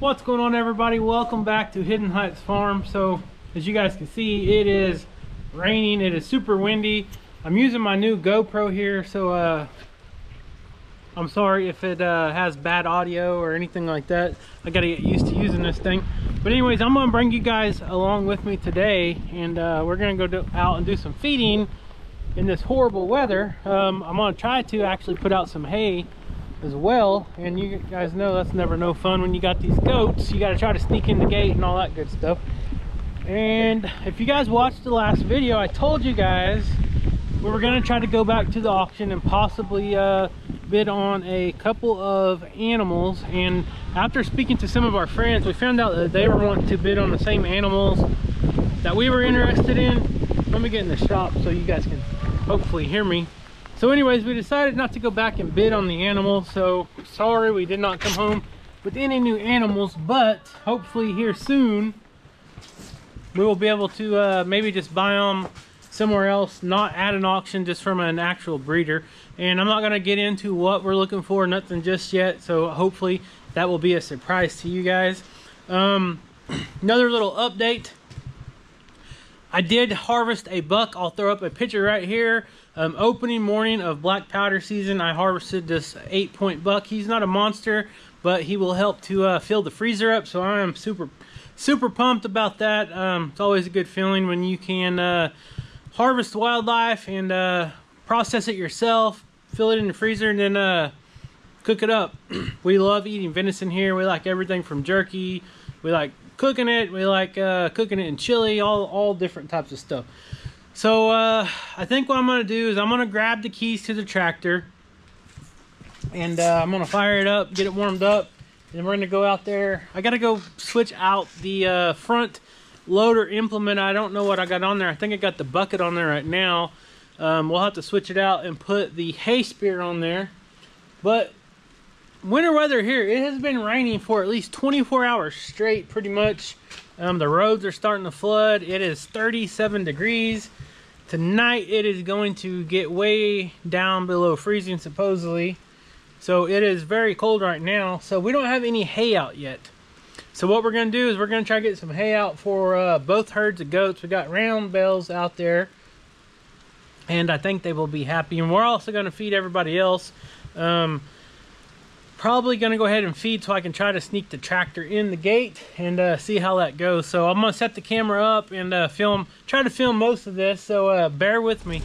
What's going on, everybody? Welcome back to Hidden Heights Farm. So as you guys can see, it is raining, it is super windy. I'm using my new GoPro here, so I'm sorry if it has bad audio or anything like that. I gotta get used to using this thing. But anyways, I'm gonna bring you guys along with me today, and we're gonna go out and do some feeding in this horrible weather. I'm gonna try to actually put out some hay as well, and you guys know that's never no fun when you got these goats. You got to try to sneak in the gate and all that good stuff. And if you guys watched the last video, I told you guys we were going to try to go back to the auction and possibly bid on a couple of animals. And after speaking to some of our friends, we found out that they were wanting to bid on the same animals that we were interested in. Let me get in the shop so you guys can hopefully hear me. So anyways, we decided not to go back and bid on the animal, so sorry we did not come home with any new animals, but hopefully here soon we will be able to maybe just buy them somewhere else, not at an auction, just from an actual breeder. And I'm not going to get into what we're looking for, nothing just yet, so hopefully that will be a surprise to you guys. Another little update. I did harvest a buck. I'll throw up a picture right here. Opening morning of black powder season, I harvested this 8-point buck. He's not a monster, but he will help to fill the freezer up, so I am super pumped about that. It's always a good feeling when you can harvest wildlife and process it yourself, fill it in the freezer, and then cook it up. We love eating venison here. We like everything from jerky. We like cooking it. We like cooking it in chili, all different types of stuff. So I think what I'm going to do is I'm going to grab the keys to the tractor, and I'm going to fire it up, get it warmed up, and we're going to go out there. I got to go switch out the front loader implement. I don't know what I got on there. I think I got the bucket on there right now. We'll have to switch it out and put the hay spear on there. But winter weather here, it has been raining for at least 24 hours straight, pretty much. The roads are starting to flood. It is 37 degrees. Tonight it is going to get way down below freezing, supposedly. So it is very cold right now. So we don't have any hay out yet. So what we're going to do is we're going to try to get some hay out for both herds of goats. We got round bells out there, and I think they will be happy. And we're also going to feed everybody else. Probably going to go ahead and feed so I can try to sneak the tractor in the gate and see how that goes. So I'm going to set the camera up and try to film most of this, so bear with me.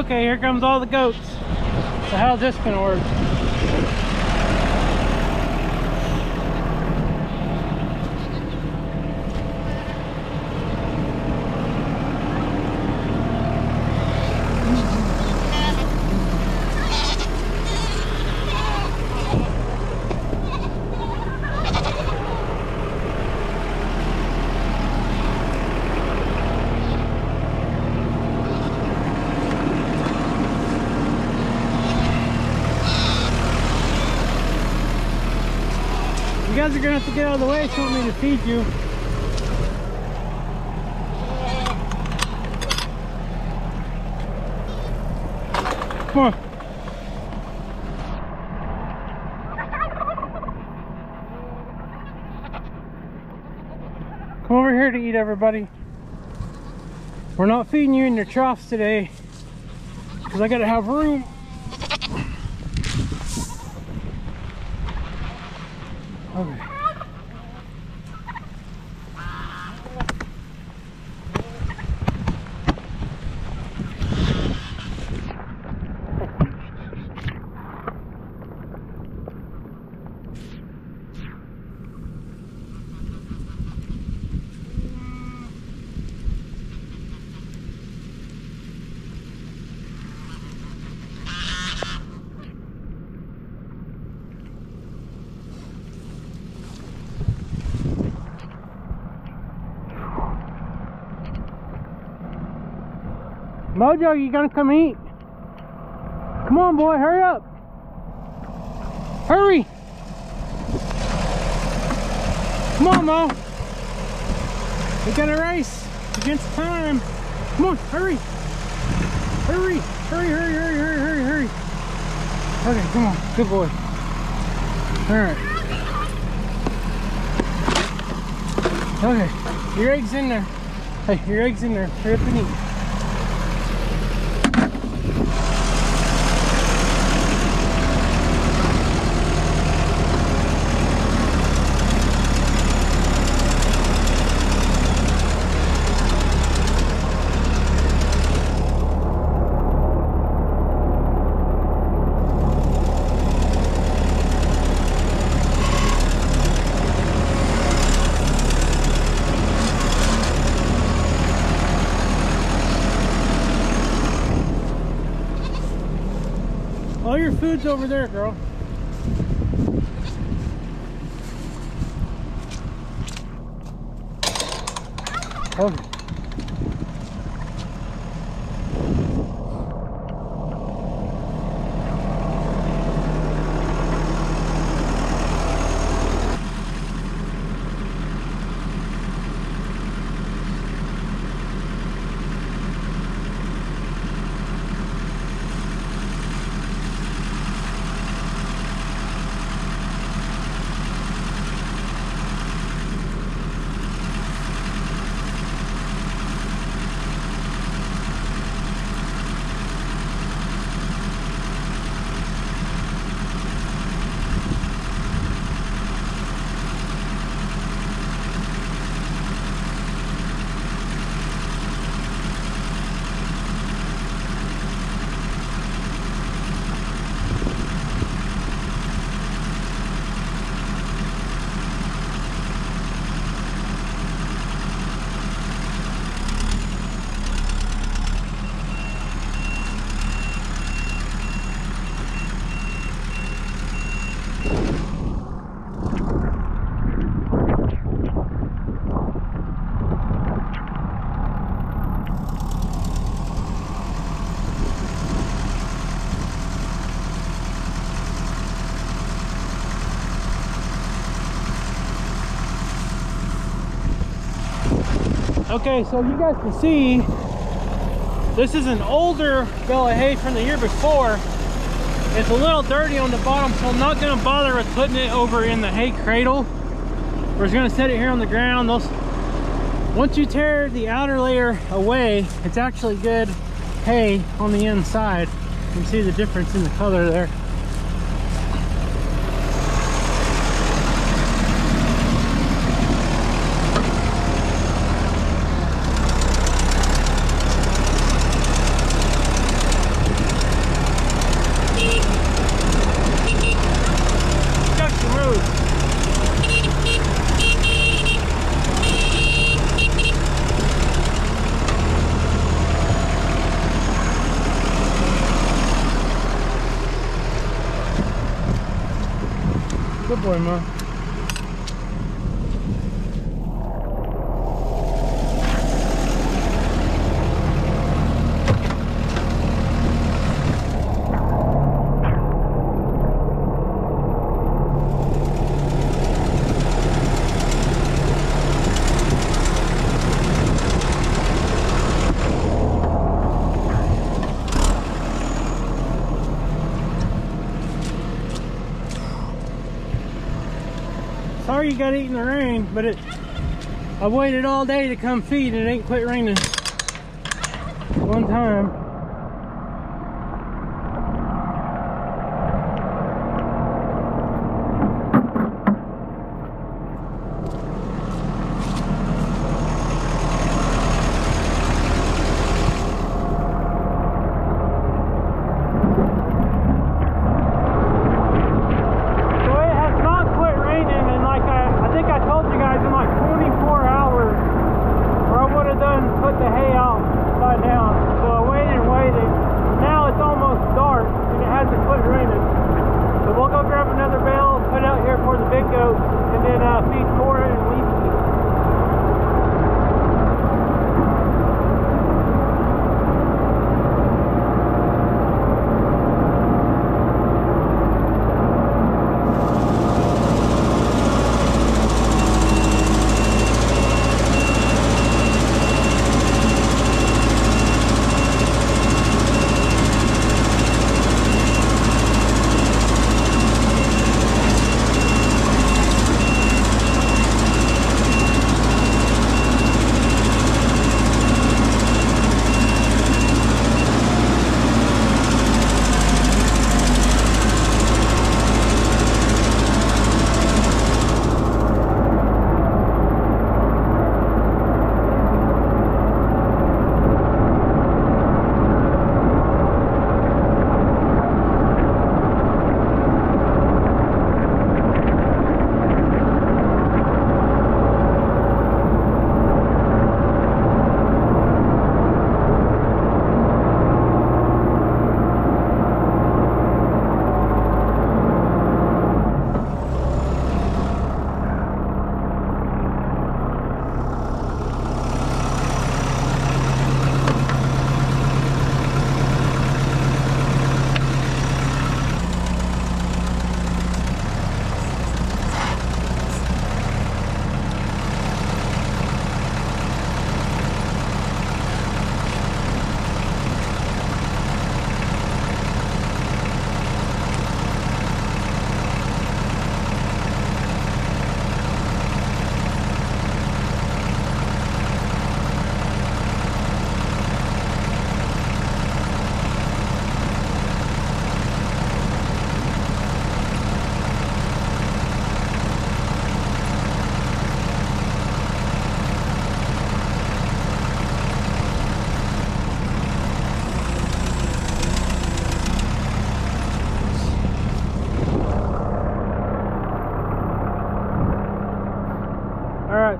Okay, here comes all the goats. So how's this gonna work? You guys are gonna have to get out of the way if you want me to feed you. Come on. Come over here to eat, everybody. We're not feeding you in your troughs today because I gotta have room. Okay. Mojo, you gonna come eat? Come on, boy, hurry up. Hurry. Come on, Mo. We got a race against time. Come on, hurry. Hurry, hurry, hurry, hurry, hurry, hurry, hurry. Okay, come on, good boy. All right. Okay, your egg's in there. Hey, your egg's in there. Hurry up and eat. All your food's over there, girl. Okay. Okay, so you guys can see, this is an older bale of hay from the year before. It's a little dirty on the bottom, so I'm not gonna bother with putting it over in the hay cradle. We're just gonna set it here on the ground. Once you tear the outer layer away, it's actually good hay on the inside. You can see the difference in the color there. Good boy, Ma. Sorry you got eaten the rain, but I waited all day to come feed and it ain't quit raining one time.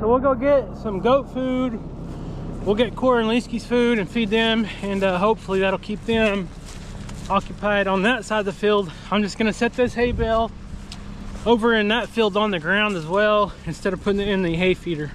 So we'll go get some goat food. We'll get Cora and Leesky's food and feed them, and hopefully that'll keep them occupied on that side of the field. I'm just gonna set this hay bale over in that field on the ground as well, instead of putting it in the hay feeder.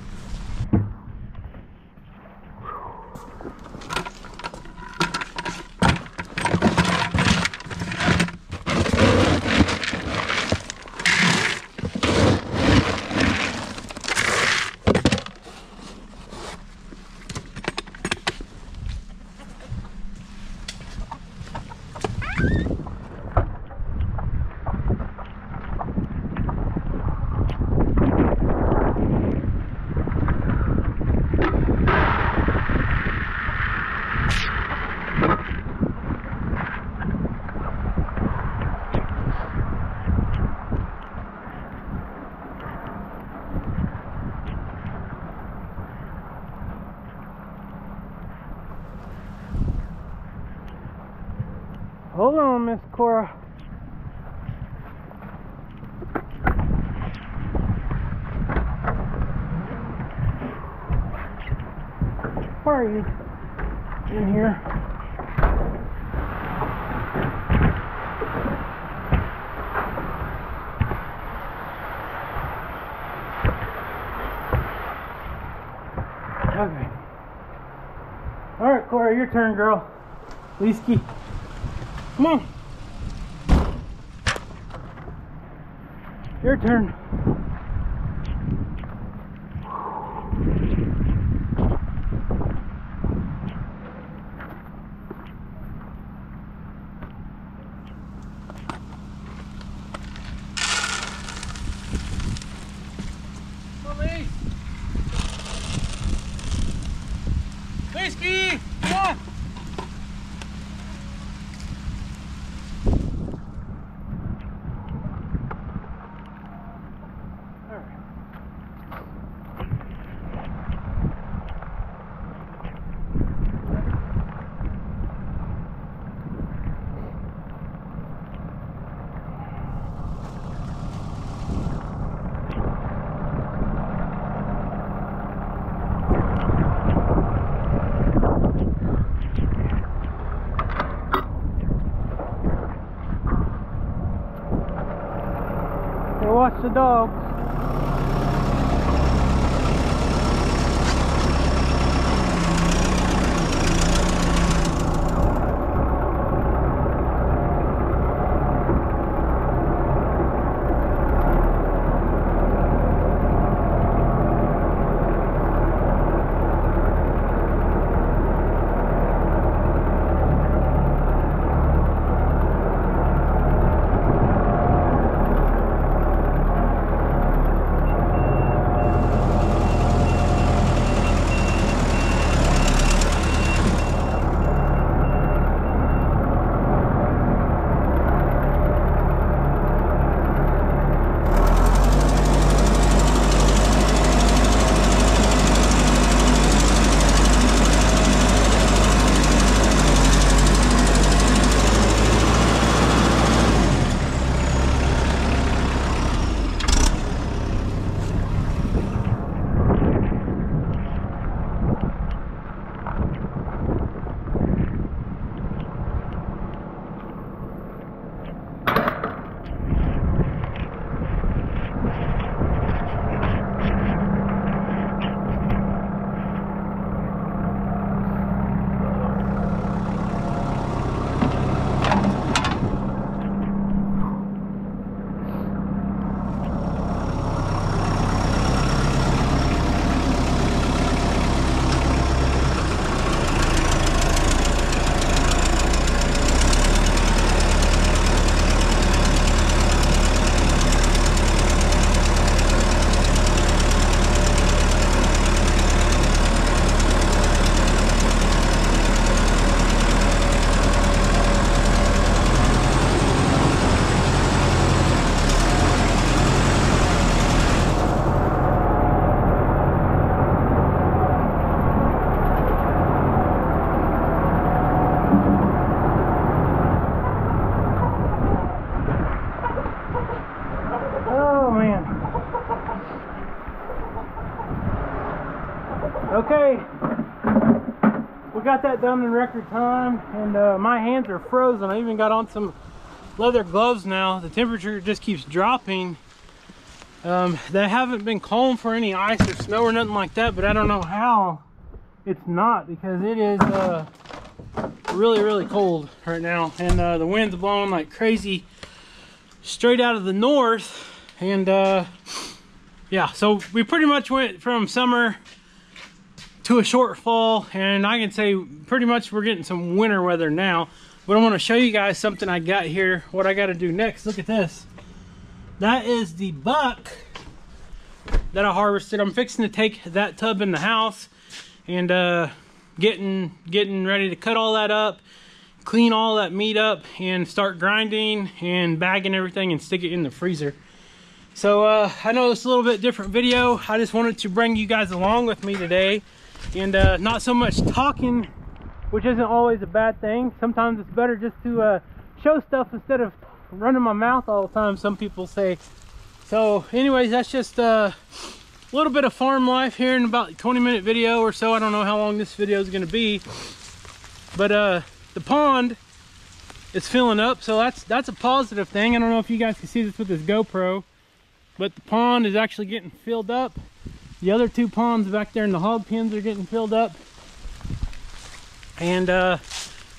Hold on, Miss Cora. Where are you? In here. your turn, girl. Leesky. Come on. Your turn. Leesky, come on. Watch the dogs. Okay, we got that done in record time, and my hands are frozen. I even got on some leather gloves now. The temperature just keeps dropping. They haven't been calm for any ice or snow or nothing like that, but I don't know how it's not, because it is really, really cold right now. And the wind's blowing like crazy straight out of the north. And yeah, so we pretty much went from summer to a short fall, and I can say pretty much we're getting some winter weather now. But I want to show you guys something I got here, what I got to do next. Look at this. That is the buck that I harvested. I'm fixing to take that tub in the house and getting ready to cut all that up, clean all that meat up, and start grinding and bagging everything and stick it in the freezer. So I know it's a little bit different video. I just wanted to bring you guys along with me today. And not so much talking, which isn't always a bad thing. Sometimes it's better just to show stuff instead of running my mouth all the time, some people say. So anyways, that's just a little bit of farm life here in about a 20-minute video or so. I don't know how long this video is going to be, but the pond is filling up, so that's a positive thing. I don't know if you guys can see this with this GoPro, but the pond is actually getting filled up. The other two ponds back there in the hog pens are getting filled up. And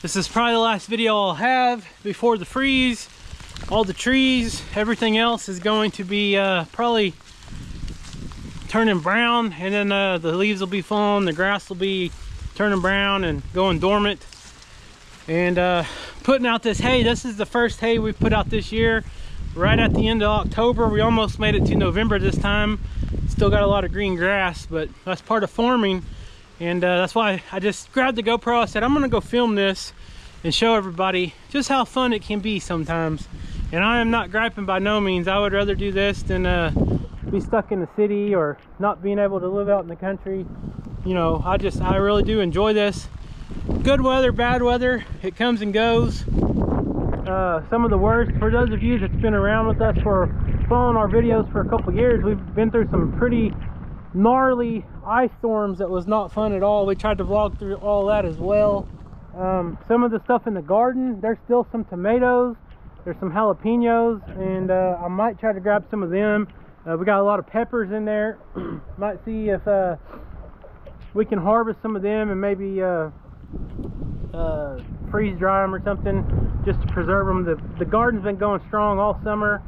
this is probably the last video I'll have before the freeze. All the trees, everything else is going to be probably turning brown, and then the leaves will be falling, the grass will be turning brown and going dormant. And putting out this hay, this is the first hay we've put out this year, right at the end of October. We almost made it to November this time. Still got a lot of green grass, but that's part of farming. And that's why I just grabbed the GoPro. I said, I'm gonna go film this and show everybody just how fun it can be sometimes. And I am not griping by no means. I would rather do this than be stuck in the city or not being able to live out in the country. You know, I really do enjoy this. Good weather, bad weather, it comes and goes. Some of the worst, for those of you that's been around with us for following our videos for a couple years, we've been through some pretty gnarly ice storms that was not fun at all. We tried to vlog through all that as well. Some of the stuff in the garden, there's still some tomatoes, there's some jalapenos, and I might try to grab some of them. We got a lot of peppers in there. Might see if we can harvest some of them and maybe freeze dry them or something, just to preserve them. The garden's been going strong all summer,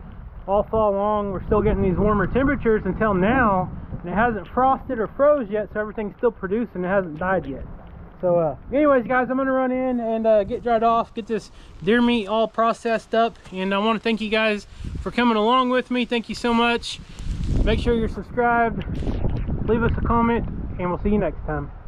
all fall long. We're still getting these warmer temperatures until now, and it hasn't frosted or froze yet, so everything's still producing. It hasn't died yet. So anyways, guys, I'm gonna run in and get dried off, get this deer meat all processed up, and I want to thank you guys for coming along with me. Thank you so much. Make sure you're subscribed, leave us a comment, and we'll see you next time.